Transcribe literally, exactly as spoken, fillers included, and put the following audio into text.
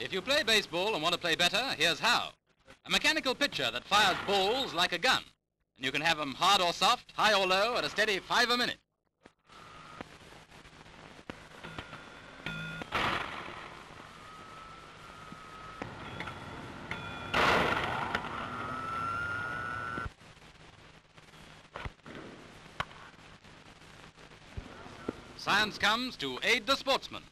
If you play baseball and want to play better, here's how. A mechanical pitcher that fires balls like a gun. And you can have them hard or soft, high or low, at a steady five a minute. Science comes to aid the sportsman.